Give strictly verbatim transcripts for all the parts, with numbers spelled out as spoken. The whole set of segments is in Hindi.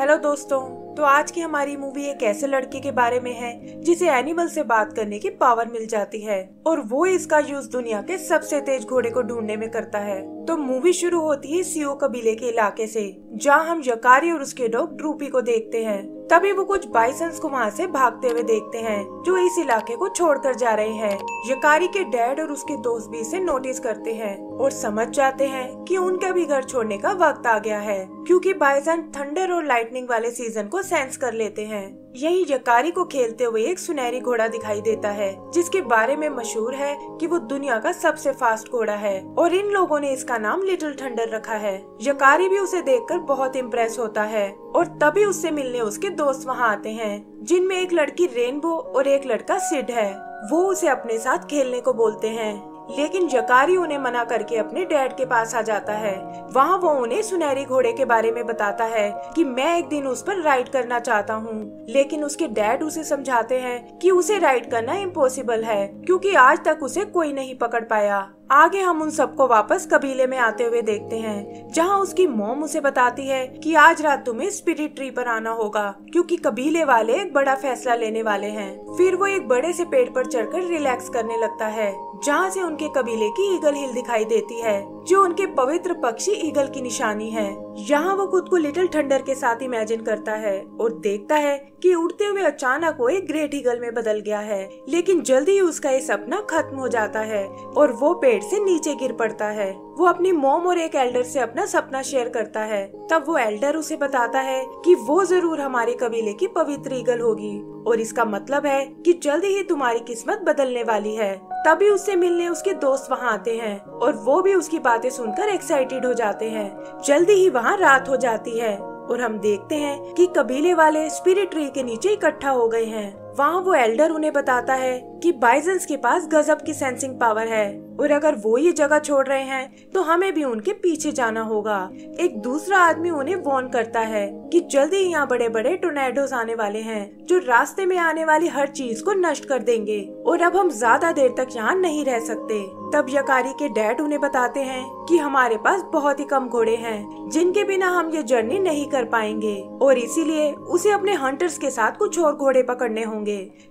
हेलो दोस्तों, तो आज की हमारी मूवी एक ऐसे लड़के के बारे में है जिसे एनिमल से बात करने की पावर मिल जाती है और वो इसका यूज दुनिया के सबसे तेज घोड़े को ढूंढने में करता है। तो मूवी शुरू होती है सियो कबीले के इलाके से, जहां हम यकारी और उसके डॉग ड्रूपी को देखते हैं। तभी वो कुछ बाइसंस को वहाँ से भागते हुए देखते हैं जो इस इलाके को छोड़कर जा रहे हैं। यकारी के डैड और उसके दोस्त भी इसे नोटिस करते हैं और समझ जाते हैं कि उनका भी घर छोड़ने का वक्त आ गया है, क्योंकि बाइसन थंडर और लाइटनिंग वाले सीजन को सेंस कर लेते हैं। यही यकारी को खेलते हुए एक सुनहरी घोड़ा दिखाई देता है जिसके बारे में मशहूर है कि वो दुनिया का सबसे फास्ट घोड़ा है और इन लोगों ने इसका नाम लिटिल थंडर रखा है। यकारी भी उसे देखकर बहुत इम्प्रेस होता है और तभी उससे मिलने उसके दोस्त वहाँ आते हैं, जिनमें एक लड़की रेनबो और एक लड़का सिड है। वो उसे अपने साथ खेलने को बोलते हैं, लेकिन यकारी उन्हें मना करके अपने डैड के पास आ जाता है। वहाँ वो उन्हें सुनहरी घोड़े के बारे में बताता है कि मैं एक दिन उस पर राइड करना चाहता हूँ, लेकिन उसके डैड उसे समझाते हैं कि उसे राइड करना इम्पॉसिबल है क्योंकि आज तक उसे कोई नहीं पकड़ पाया। आगे हम उन सबको वापस कबीले में आते हुए देखते हैं, जहां उसकी मॉम उसे बताती है कि आज रात तुम्हें स्पिरिट ट्री पर आना होगा क्योंकि कबीले वाले एक बड़ा फैसला लेने वाले हैं। फिर वो एक बड़े से पेड़ पर चढ़कर रिलैक्स करने लगता है, जहां से उनके कबीले की ईगल हिल दिखाई देती है जो उनके पवित्र पक्षी ईगल की निशानी है। यहाँ वो खुद को लिटिल थंडर के साथ इमेजिन करता है और देखता है कि उड़ते हुए अचानक वो एक ग्रेट ईगल में बदल गया है, लेकिन जल्दी ही उसका ये सपना खत्म हो जाता है और वो पेड़ से नीचे गिर पड़ता है। वो अपनी मॉम और एक एल्डर से अपना सपना शेयर करता है। तब वो एल्डर उसे बताता है कि वो जरूर हमारे कबीले की पवित्र ईगल होगी और इसका मतलब है कि जल्दी ही तुम्हारी किस्मत बदलने वाली है। तभी उससे मिलने उसके दोस्त वहाँ आते हैं और वो भी उसकी बातें सुनकर एक्साइटेड हो जाते हैं। जल्दी ही वहाँ रात हो जाती है और हम देखते हैं कि कबीले वाले स्पिरिट ट्री के नीचे इकट्ठा हो गए हैं। वहाँ वो एल्डर उन्हें बताता है कि बाइजंस के पास गजब की सेंसिंग पावर है और अगर वो ये जगह छोड़ रहे हैं तो हमें भी उनके पीछे जाना होगा। एक दूसरा आदमी उन्हें वॉर्न करता है कि जल्दी यहाँ बड़े बड़े टोर्नेडोज आने वाले हैं जो रास्ते में आने वाली हर चीज को नष्ट कर देंगे और अब हम ज्यादा देर तक यहाँ नहीं रह सकते। तब यकारी के डैड उन्हें बताते हैं कि हमारे पास बहुत ही कम घोड़े हैं जिनके बिना हम ये जर्नी नहीं कर पाएंगे और इसीलिए उसे अपने हंटर्स के साथ कुछ और घोड़े पकड़ने होंगे।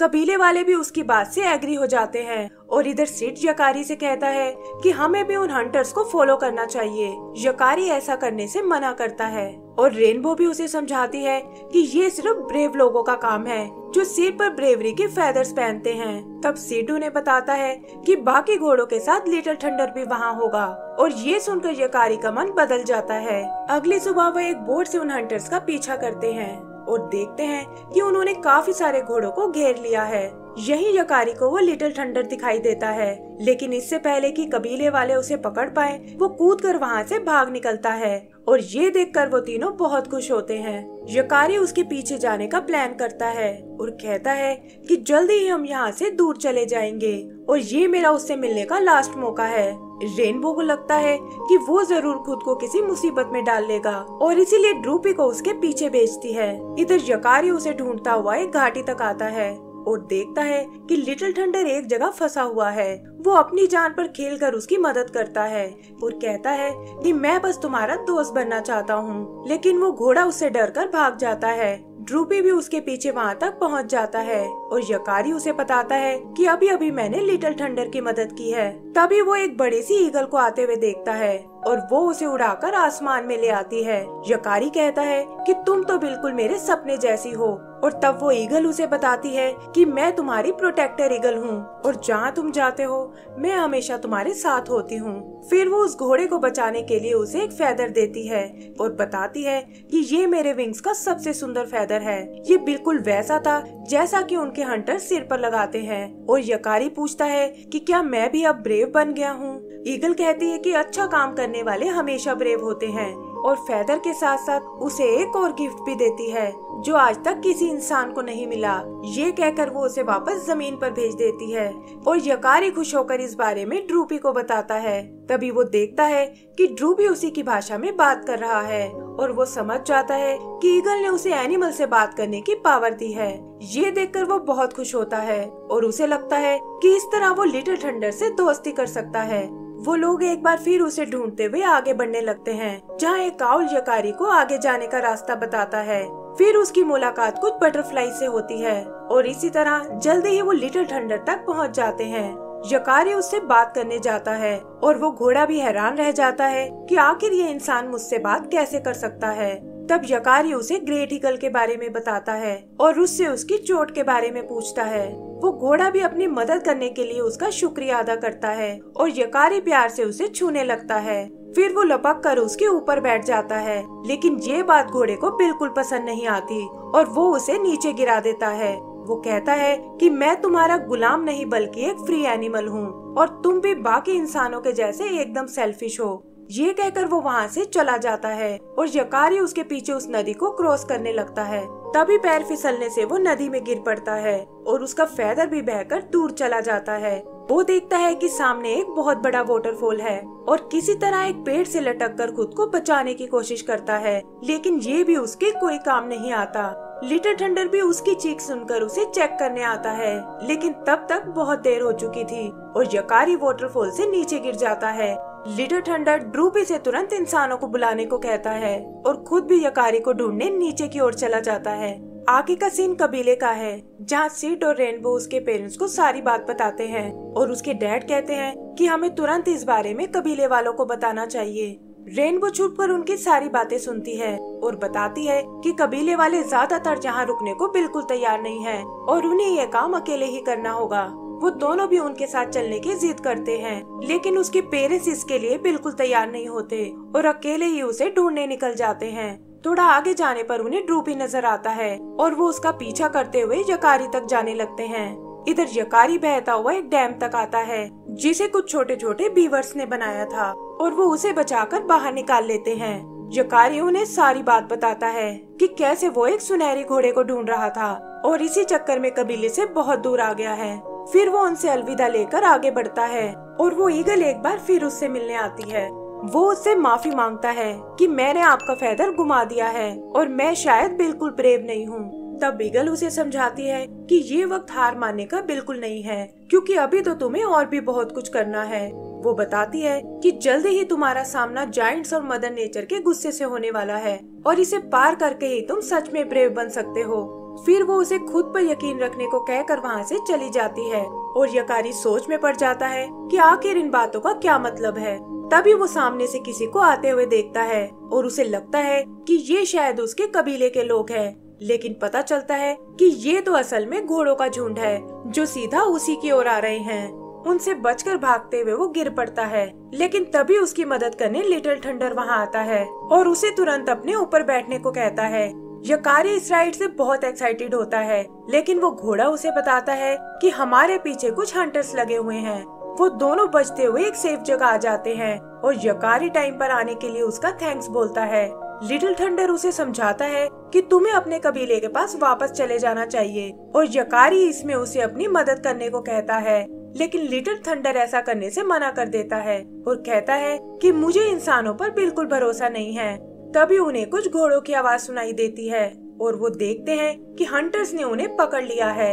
कबीले वाले भी उसकी बात से एग्री हो जाते हैं और इधर सिड यकारी से कहता है कि हमें भी उन हंटर्स को फॉलो करना चाहिए। यकारी ऐसा करने से मना करता है और रेनबो भी उसे समझाती है कि ये सिर्फ ब्रेव लोगों का काम है जो सिर पर ब्रेवरी के फेदर्स पहनते हैं। तब सीटू ने बताता है कि बाकी घोड़ों के साथ लिटिल थंडर भी वहाँ होगा और ये सुनकर यकारी का मन बदल जाता है। अगली सुबह वह एक बोट से उन हंटर्स का पीछा करते हैं और देखते हैं कि उन्होंने काफी सारे घोड़ों को घेर लिया है। यही यकारी को वो लिटिल थंडर दिखाई देता है, लेकिन इससे पहले कि कबीले वाले उसे पकड़ पाए वो कूदकर वहाँ से भाग निकलता है और ये देखकर वो तीनों बहुत खुश होते हैं। यकारी उसके पीछे जाने का प्लान करता है और कहता है कि जल्दी ही हम यहाँ से दूर चले जाएंगे और ये मेरा उससे मिलने का लास्ट मौका है। रेनबो को लगता है कि वो जरूर खुद को किसी मुसीबत में डाल लेगा और इसीलिए ड्रूपी को उसके पीछे भेजती है। इधर यकारी उसे ढूंढता हुआ एक घाटी तक आता है और देखता है कि लिटिल थंडर एक जगह फंसा हुआ है। वो अपनी जान पर खेलकर उसकी मदद करता है और कहता है कि मैं बस तुम्हारा दोस्त बनना चाहता हूँ, लेकिन वो घोड़ा उससे डरकर भाग जाता है। ड्रूपी भी उसके पीछे वहाँ तक पहुँच जाता है और यकारी उसे बताता है कि अभी अभी मैंने लिटिल थंडर की मदद की है। तभी वो एक बड़े सी ईगल को आते हुए देखता है और वो उसे उड़ाकर आसमान में ले आती है। यकारी कहता है कि तुम तो बिल्कुल मेरे सपने जैसी हो और तब वो ईगल उसे बताती है कि मैं तुम्हारी प्रोटेक्टर ईगल हूँ और जहाँ तुम जाते हो मैं हमेशा तुम्हारे साथ होती हूँ। फिर वो उस घोड़े को बचाने के लिए उसे एक फेदर देती है और बताती है कि ये मेरे विंग्स का सबसे सुंदर फेदर है। ये बिल्कुल वैसा था जैसा कि उनके हंटर सिर पर लगाते हैं। और यकारी पूछता है कि क्या मैं भी अब ब्रेव बन गया हूँ। ईगल कहती है कि अच्छा काम करने वाले हमेशा ब्रेव होते हैं और फेदर के साथ साथ उसे एक और गिफ्ट भी देती है जो आज तक किसी इंसान को नहीं मिला। ये कहकर वो उसे वापस जमीन पर भेज देती है और यकारी खुश होकर इस बारे में ड्रूपी को बताता है। तभी वो देखता है कि ड्रूपी उसी की भाषा में बात कर रहा है और वो समझ जाता है कि ईगल ने उसे एनिमल से बात करने की पावर दी है। ये देखकर वो बहुत खुश होता है और उसे लगता है कि इस तरह वो लिटिल थंडर से दोस्ती कर सकता है। वो लोग एक बार फिर उसे ढूंढते हुए आगे बढ़ने लगते हैं, जहाँ एक काउल यकारी को आगे जाने का रास्ता बताता है। फिर उसकी मुलाकात कुछ बटरफ्लाई से होती है और इसी तरह जल्दी ही वो लिटिल थंडर तक पहुँच जाते हैं। यकारी उससे बात करने जाता है और वो घोड़ा भी हैरान रह जाता है कि आखिर ये इंसान मुझसे बात कैसे कर सकता है। तब यकारी उसे ग्रेट ईगल के बारे में बताता है और उससे उसकी चोट के बारे में पूछता है। वो घोड़ा भी अपनी मदद करने के लिए उसका शुक्रिया अदा करता है और यकारी प्यार से उसे छूने लगता है। फिर वो लपक कर उसके ऊपर बैठ जाता है, लेकिन ये बात घोड़े को बिल्कुल पसंद नहीं आती और वो उसे नीचे गिरा देता है। वो कहता है कि मैं तुम्हारा गुलाम नहीं बल्कि एक फ्री एनिमल हूँ और तुम भी बाकी इंसानों के जैसे एकदम सेल्फिश हो। ये कहकर वो वहाँ से चला जाता है और यकारी उसके पीछे उस नदी को क्रॉस करने लगता है। तभी पैर फिसलने से वो नदी में गिर पड़ता है और उसका फेदर भी बहकर दूर चला जाता है। वो देखता है कि सामने एक बहुत बड़ा वाटरफॉल है और किसी तरह एक पेड़ से लटककर खुद को बचाने की कोशिश करता है, लेकिन ये भी उसके कोई काम नहीं आता। लिटिल थंडर भी उसकी चीख सुनकर उसे चेक करने आता है, लेकिन तब तक बहुत देर हो चुकी थी और यकारी वाटरफॉल से नीचे गिर जाता है। लिटिल थंडर ड्रूपी से तुरंत इंसानों को बुलाने को कहता है और खुद भी यकारी को ढूंढने नीचे की ओर चला जाता है। आगे का सीन कबीले का है, जहाँ सीड और रेनबो उसके पेरेंट्स को सारी बात बताते हैं और उसके डैड कहते हैं कि हमें तुरंत इस बारे में कबीले वालों को बताना चाहिए। रेनबो छुपकर उनकी सारी बातें सुनती है और बताती है कि कबीले वाले ज्यादातर यहाँ रुकने को बिल्कुल तैयार नहीं हैं और उन्हें ये काम अकेले ही करना होगा। वो दोनों भी उनके साथ चलने की जिद करते हैं, लेकिन उसके पेरेंट्स इसके लिए बिल्कुल तैयार नहीं होते और अकेले ही उसे ढूंढने निकल जाते हैं। थोड़ा आगे जाने पर उन्हें ड्रूपी नजर आता है और वो उसका पीछा करते हुए यकारी तक जाने लगते हैं। इधर यकारी बहता हुआ एक डैम तक आता है जिसे कुछ छोटे छोटे बीवर्स ने बनाया था और वो उसे बचाकर बाहर निकाल लेते हैं। यकारी उन्हें सारी बात बताता है कि कैसे वो एक सुनहरे घोड़े को ढूंढ रहा था और इसी चक्कर में कबीले से बहुत दूर आ गया है। फिर वो उनसे अलविदा लेकर आगे बढ़ता है और वो ईगल एक बार फिर उससे मिलने आती है। वो उससे माफी मांगता है कि मैंने आपका फेदर घुमा दिया है और मैं शायद बिल्कुल ब्रेव नहीं हूँ। तब ईगल उसे समझाती है कि ये वक्त हार मानने का बिल्कुल नहीं है, क्योंकि अभी तो तुम्हें और भी बहुत कुछ करना है। वो बताती है कि जल्दी ही तुम्हारा सामना जायंट्स और मदर नेचर के गुस्से से होने वाला है और इसे पार करके ही तुम सच में ब्रेव बन सकते हो। फिर वो उसे खुद पर यकीन रखने को कहकर वहाँ से चली जाती है और यकारी सोच में पड़ जाता है कि आखिर इन बातों का क्या मतलब है। तभी वो सामने से किसी को आते हुए देखता है और उसे लगता है कि ये शायद उसके कबीले के लोग हैं, लेकिन पता चलता है कि ये तो असल में घोड़ों का झुंड है जो सीधा उसी की ओर आ रहे हैं। उनसे बचकर भागते हुए वो गिर पड़ता है, लेकिन तभी उसकी मदद करने लिटिल थंडर वहाँ आता है और उसे तुरंत अपने ऊपर बैठने को कहता है। यकारी इस राइड से बहुत एक्साइटेड होता है, लेकिन वो घोड़ा उसे बताता है कि हमारे पीछे कुछ हंटर्स लगे हुए हैं। वो दोनों बचते हुए एक सेफ जगह आ जाते हैं और यकारी टाइम पर आने के लिए उसका थैंक्स बोलता है। लिटिल थंडर उसे समझाता है कि तुम्हें अपने कबीले के पास वापस चले जाना चाहिए और यकारी इसमें उसे अपनी मदद करने को कहता है, लेकिन लिटिल थंडर ऐसा करने से मना कर देता है और कहता है कि मुझे इंसानों पर बिल्कुल भरोसा नहीं है। तभी उन्हें कुछ घोड़ों की आवाज़ सुनाई देती है और वो देखते हैं कि हंटर्स ने उन्हें पकड़ लिया है।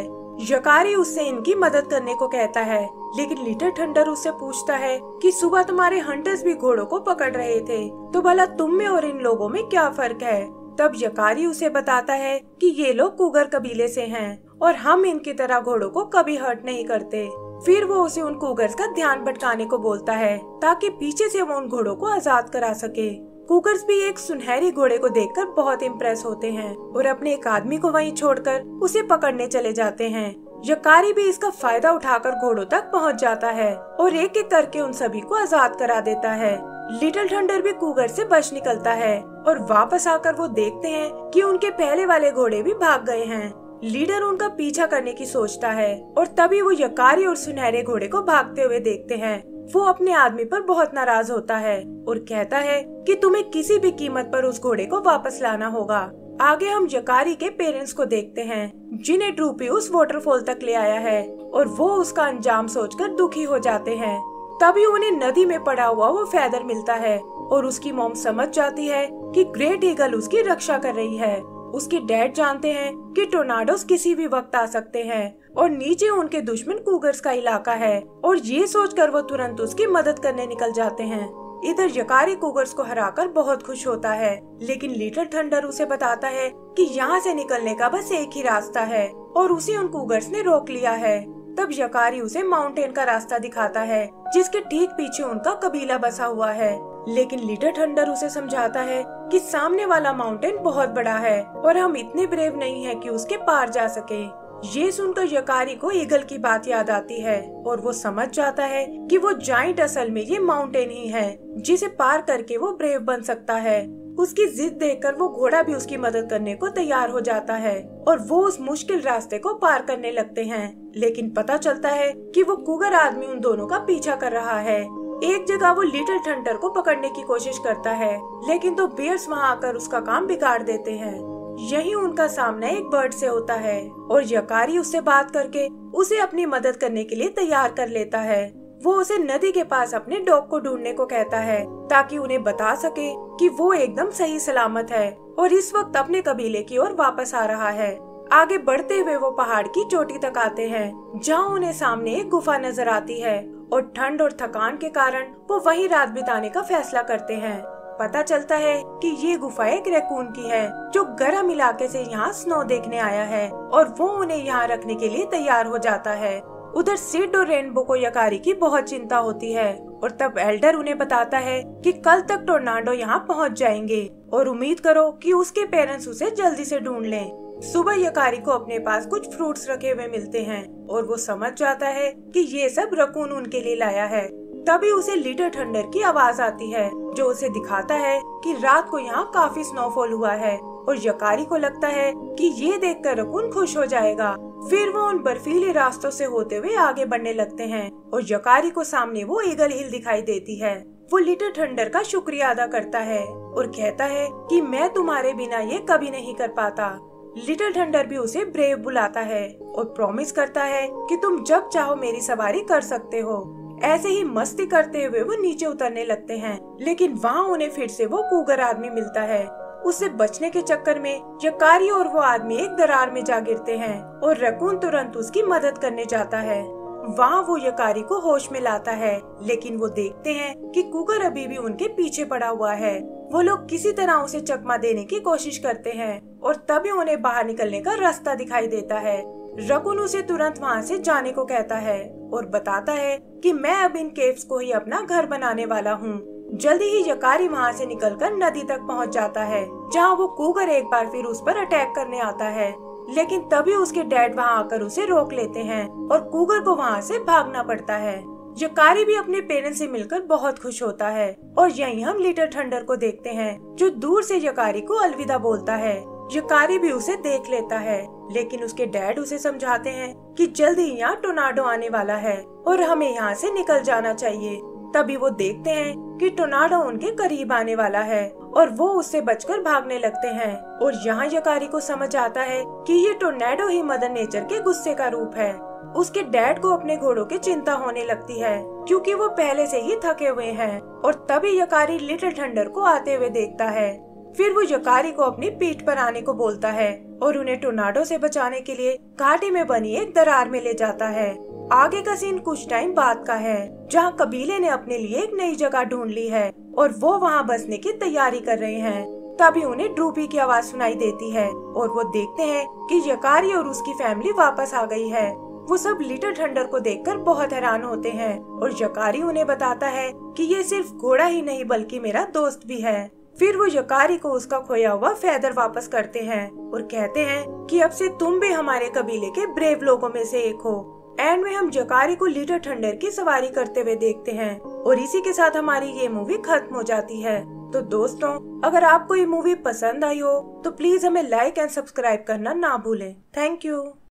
यकारी उससे इनकी मदद करने को कहता है, लेकिन लिटिल थंडर उससे पूछता है कि सुबह तुम्हारे हंटर्स भी घोड़ों को पकड़ रहे थे, तो भला तुम में और इन लोगों में क्या फर्क है। तब यकारी उसे बताता है कि ये लोग कुगर कबीले से हैं और हम इनकी तरह घोड़ों को कभी हर्ट नहीं करते। फिर वो उसे उन कुगर्स का ध्यान भटकाने को बोलता है ताकि पीछे से वो उन घोड़ों को आजाद करा सके। कुगर्स भी एक सुनहरे घोड़े को देखकर बहुत इम्प्रेस होते हैं और अपने एक आदमी को वहीं छोड़कर उसे पकड़ने चले जाते हैं। यकारी भी इसका फायदा उठाकर घोड़ों तक पहुंच जाता है और एक एक करके उन सभी को आजाद करा देता है। लिटिल थंडर भी कुगर से बच निकलता है और वापस आकर वो देखते हैं कि उनके पहले वाले घोड़े भी भाग गए हैं। लीडर उनका पीछा करने की सोचता है और तभी वो यकारी और सुनहरे घोड़े को भागते हुए देखते हैं। वो अपने आदमी पर बहुत नाराज होता है और कहता है कि तुम्हें किसी भी कीमत पर उस घोड़े को वापस लाना होगा। आगे हम यकारी के पेरेंट्स को देखते हैं, जिन्हें ड्रूपी उस वाटरफॉल तक ले आया है और वो उसका अंजाम सोचकर दुखी हो जाते हैं। तभी उन्हें नदी में पड़ा हुआ वो फेदर मिलता है और उसकी मॉम समझ जाती है कि ग्रेट ईगल उसकी रक्षा कर रही है। उसके डैड जानते हैं कि टोर्नाडोस किसी भी वक्त आ सकते हैं और नीचे उनके दुश्मन कूगर्स का इलाका है और ये सोचकर वो तुरंत उसकी मदद करने निकल जाते हैं। इधर यकारी कूगर्स को हराकर बहुत खुश होता है, लेकिन लिटिल थंडर उसे बताता है कि यहाँ से निकलने का बस एक ही रास्ता है और उसे उन कूगर्स ने रोक लिया है। तब यकारी उसे माउंटेन का रास्ता दिखाता है जिसके ठीक पीछे उनका कबीला बसा हुआ है, लेकिन लिटिल थंडर उसे समझाता है कि सामने वाला माउंटेन बहुत बड़ा है और हम इतने ब्रेव नहीं हैं कि उसके पार जा सके। ये सुनकर यकारी को ईगल की बात याद आती है और वो समझ जाता है कि वो जाइंट असल में ये माउंटेन ही है जिसे पार करके वो ब्रेव बन सकता है। उसकी जिद देखकर वो घोड़ा भी उसकी मदद करने को तैयार हो जाता है और वो उस मुश्किल रास्ते को पार करने लगते हैं, लेकिन पता चलता है कि वो कूगर आदमी उन दोनों का पीछा कर रहा है। एक जगह वो लिटिल थंडर को पकड़ने की कोशिश करता है, लेकिन तो बियर्स वहां आकर उसका काम बिगाड़ देते हैं। यही उनका सामना एक बर्ड से होता है और यकारी उससे बात करके उसे अपनी मदद करने के लिए तैयार कर लेता है। वो उसे नदी के पास अपने डॉग को ढूंढने को कहता है ताकि उन्हें बता सके कि वो एकदम सही सलामत है और इस वक्त अपने कबीले की ओर वापस आ रहा है। आगे बढ़ते हुए वो पहाड़ की चोटी तक आते हैं जहाँ उन्हें सामने एक गुफा नजर आती है और ठंड और थकान के कारण वो वहीं रात बिताने का फैसला करते हैं। पता चलता है कि ये गुफा एक रैकून की है जो गर्म इलाके से यहाँ स्नो देखने आया है और वो उन्हें यहाँ रखने के लिए तैयार हो जाता है। उधर सिड और रेनबो को यकारी की बहुत चिंता होती है और तब एल्डर उन्हें बताता है कि कल तक टोर्नाडो यहाँ पहुँच जाएंगे और उम्मीद करो कि उसके पेरेंट्स उसे जल्दी से ढूंढ लें। सुबह यकारी को अपने पास कुछ फ्रूट्स रखे हुए मिलते हैं और वो समझ जाता है कि ये सब रकून उनके लिए लाया है। तभी उसे लिटिल थंडर की आवाज आती है जो उसे दिखाता है कि रात को यहाँ काफी स्नोफॉल हुआ है और यकारी को लगता है कि ये देखकर रकून खुश हो जाएगा। फिर वो उन बर्फीले रास्तों से होते हुए आगे बढ़ने लगते हैं और यकारी को सामने वो ईगल हिल दिखाई देती है। वो लिटिल थंडर का शुक्रिया अदा करता है और कहता है कि मैं तुम्हारे बिना ये कभी नहीं कर पाता। लिटिल थंडर भी उसे ब्रेव बुलाता है और प्रॉमिस करता है कि तुम जब चाहो मेरी सवारी कर सकते हो। ऐसे ही मस्ती करते हुए वो नीचे उतरने लगते हैं, लेकिन वहाँ उन्हें फिर से वो कूगर आदमी मिलता है। उससे बचने के चक्कर में यकारी और वो आदमी एक दरार में जा गिरते हैं और रकून तुरंत उसकी मदद करने जाता है। वहाँ वो यकारी को होश में लाता है, लेकिन वो देखते हैं कि कूगर अभी भी उनके पीछे पड़ा हुआ है। वो लोग किसी तरह उसे चकमा देने की कोशिश करते हैं और तभी उन्हें बाहर निकलने का रास्ता दिखाई देता है। रकून उसे तुरंत वहाँ से जाने को कहता है और बताता है कि मैं अब इन केव्स को ही अपना घर बनाने वाला हूँ। जल्दी ही यकारी वहाँ से निकलकर नदी तक पहुँच जाता है जहाँ वो कूगर एक बार फिर उस पर अटैक करने आता है, लेकिन तभी उसके डैड वहाँ आकर उसे रोक लेते हैं और कूगर को वहाँ से भागना पड़ता है। यकारी भी अपने पेरेंट्स से मिलकर बहुत खुश होता है और यही हम लिटिल थंडर को देखते हैं जो दूर से यकारी को अलविदा बोलता है। यकारी भी उसे देख लेता है, लेकिन उसके डैड उसे समझाते हैं कि जल्दी यहाँ टोर्नाडो आने वाला है और हमें यहाँ से निकल जाना चाहिए। तभी वो देखते हैं कि टोर्नाडो उनके करीब आने वाला है और वो उससे बचकर भागने लगते हैं और यहाँ यकारी को समझ आता है कि ये टोर्नाडो ही मदर नेचर के गुस्से का रूप है। उसके डैड को अपने घोड़ों की चिंता होने लगती है क्योंकि वो पहले से ही थके हुए हैं और तभी यकारी लिटिल थंडर को आते हुए देखता है। फिर वो यकारी को अपनी पीठ पर आने को बोलता है और उन्हें टोर्नाडो से बचाने के लिए घाटी में बनी एक दरार में ले जाता है। आगे का सीन कुछ टाइम बाद का है जहाँ कबीले ने अपने लिए एक नई जगह ढूंढ ली है और वो वहाँ बसने की तैयारी कर रहे हैं। तभी उन्हें ड्रूपी की आवाज सुनाई देती है और वो देखते हैं कि यकारी और उसकी फैमिली वापस आ गई है। वो सब लिटिल थंडर को देखकर बहुत हैरान होते हैं और यकारी उन्हें बताता है कि ये सिर्फ घोड़ा ही नहीं बल्कि मेरा दोस्त भी है। फिर वो यकारी को उसका खोया हुआ फेदर वापस करते हैं और कहते हैं कि अब से तुम भी हमारे कबीले के ब्रेव लोगों में से एक हो। एंड में हम यकारी को लिटिल थंडर की सवारी करते हुए देखते हैं और इसी के साथ हमारी ये मूवी खत्म हो जाती है। तो दोस्तों, अगर आपको ये मूवी पसंद आई हो तो प्लीज हमें लाइक एंड सब्सक्राइब करना ना भूलें। Thank you.